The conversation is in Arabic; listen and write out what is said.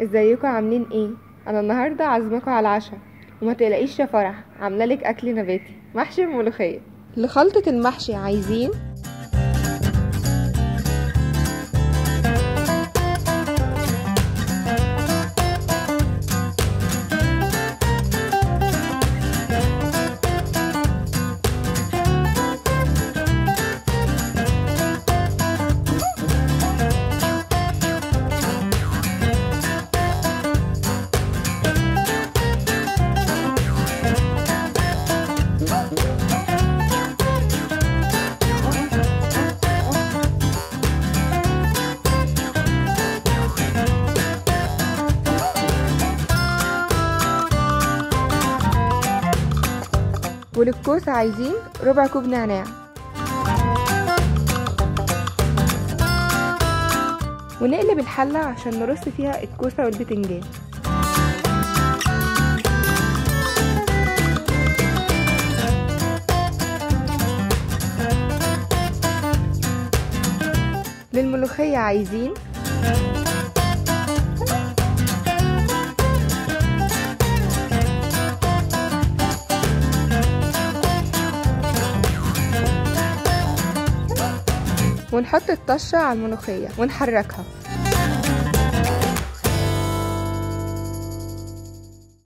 ازيكم عاملين ايه؟ انا النهارده عازماكم على العشاء، وما تقلقيش يا فرح، عاملالك اكل نباتي محشي بملوخيه. لخلطه المحشي عايزين وللكوسة عايزين ربع كوب نعناع، ونقلب الحلة عشان نرص فيها الكوسة والبتنجان. للملوخية عايزين ونحط الطشة على الملوخية ونحركها.